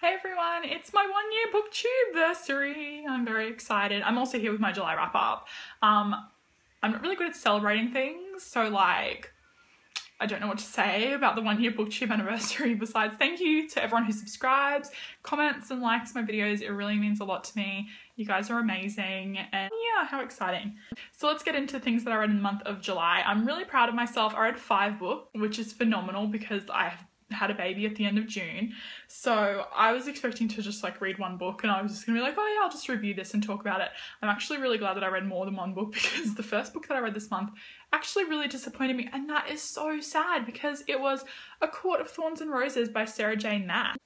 Hey everyone, it's my 1 year booktubeversary. I'm very excited. I'm also here with my July wrap up. I'm not really good at celebrating things, so like I don't know what to say about the 1 year booktube anniversary besides thank you to everyone who subscribes, comments and likes my videos. It really means a lot to me. You guys are amazing and yeah, how exciting. So let's get into things that I read in the month of July. I'm really proud of myself. I read 5 books, which is phenomenal because I have had a baby at the end of June, so I was expecting to just like read one book and I was just gonna be like, oh yeah, I'll just review this and talk about it. I'm actually really glad that I read more than one book because the first book that I read this month actually really disappointed me, and that is so sad because it was A Court of Thorns and Roses by Sarah J. Maas.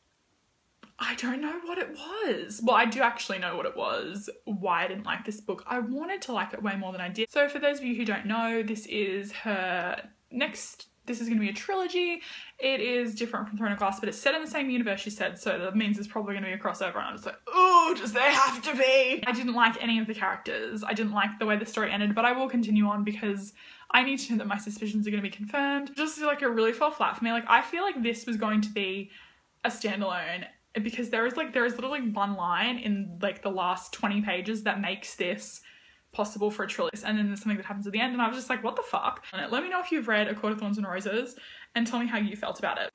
I don't know what it was. Well, I do actually know what it was, why I didn't like this book. I wanted to like it way more than I did. So for those of you who don't know, this is her next. This is going to be a trilogy. It is different from Throne of Glass, but it's set in the same universe, she said, so that means it's probably going to be a crossover, and I'm just like, oh, does there have to be? I didn't like any of the characters. I didn't like the way the story ended, but I will continue on because I need to know that my suspicions are going to be confirmed. Just feel like it really fell flat for me. Like, I feel like this was going to be a standalone because there is literally one line in like the last 20 pages that makes this possible for a trilogy, and then there's something that happens at the end, and I was just like, what the fuck? And let me know if you've read A Court of Thorns and Roses and tell me how you felt about it.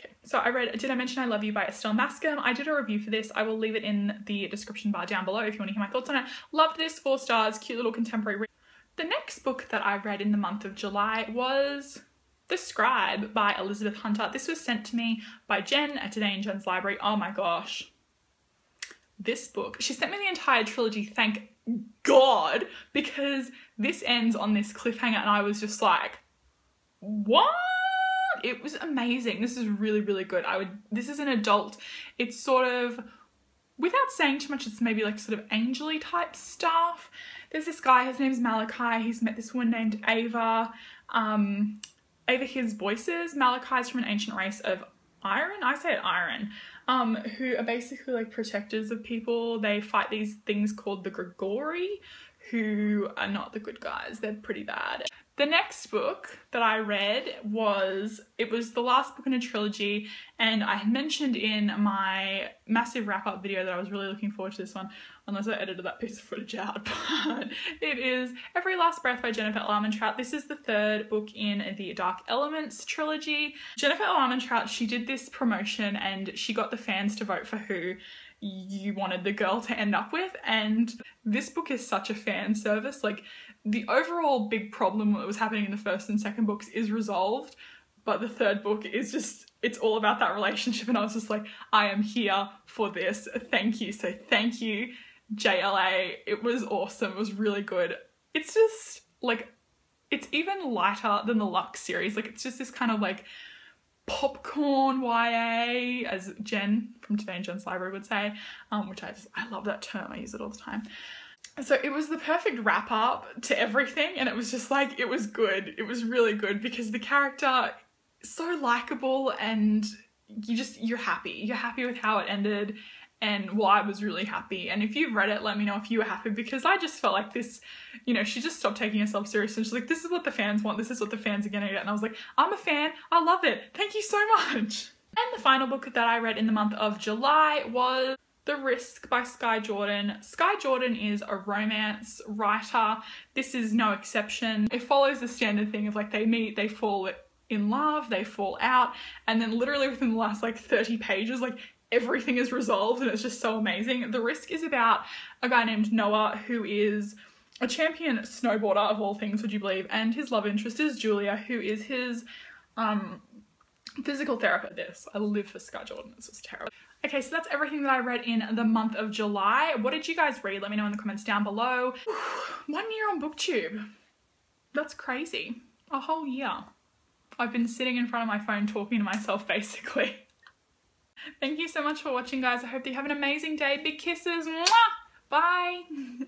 Okay, so I read Did I Mention I Love You by Estelle Maskame. I did a review for this. I will leave it in the description bar down below if you want to hear my thoughts on it. Loved this, 4 stars, cute little contemporary read. The next book that I read in the month of July was The Scribe by Elizabeth Hunter. This was sent to me by Jen at Today in Jen's Library. Oh my gosh. This book. She sent me the entire trilogy, thank God, because this ends on this cliffhanger and I was just like, what? It was amazing. This is really, really good. This is an adult. It's sort of, without saying too much, it's maybe like sort of angel-y type stuff. There's this guy, his name's Malachi. He's met this woman named Ava. Ava hears voices. Malachi's from an ancient race of Iron, I say it Iron, who are basically like protectors of people. They fight these things called the Grigori, who are not the good guys. They're pretty bad. The next book that I read was the last book in a trilogy, and I had mentioned in my massive wrap-up video that I was really looking forward to this one, unless I edited that piece of footage out, but it is Every Last Breath by Jennifer Armentrout. This is the 3rd book in the Dark Elements trilogy. Jennifer Armentrout, she did this promotion and she got the fans to vote for who you wanted the girl to end up with, and this book is such a fan service. Like, the overall big problem that was happening in the 1st and 2nd books is resolved, but the 3rd book is just, it's all about that relationship, and I was just like, I am here for this, thank you. So thank you, JLA. It was awesome. It was really good. It's just like, it's even lighter than the Lux series. Like, it's just this kind of like popcorn YA, as Jen from Today in Jen's Library would say, which I love that term. I use it all the time. So it was the perfect wrap up to everything, and it was just like, it was good. It was really good because the character is so likable, and you're happy. You're happy with how it ended, and well, I was really happy. And if you've read it, let me know if you were happy, because I just felt like this, you know, she just stopped taking herself seriously. She's like, this is what the fans want. This is what the fans are gonna get. And I was like, I'm a fan. I love it. Thank you so much. And the final book that I read in the month of July was The Risk by Skye Jordan. Skye Jordan is a romance writer. This is no exception. It follows the standard thing of like, they meet, they fall in love, they fall out. And then literally within the last like 30 pages, like, everything is resolved, and it's just so amazing. The Risk is about a guy named Noah, who is a champion snowboarder of all things, would you believe, and his love interest is Julia, who is his physical therapist. This, I live for Skye Jordan, this was terrible. Okay, so that's everything that I read in the month of July. What did you guys read? Let me know in the comments down below. 1 year on BookTube. That's crazy. A whole year. I've been sitting in front of my phone talking to myself, basically. Thank you so much for watching, guys. I hope that you have an amazing day. Big kisses. Mwah! Bye.